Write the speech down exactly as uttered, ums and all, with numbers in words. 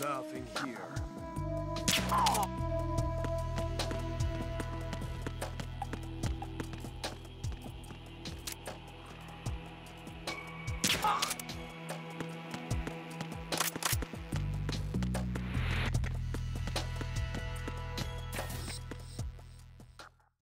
Nothing here.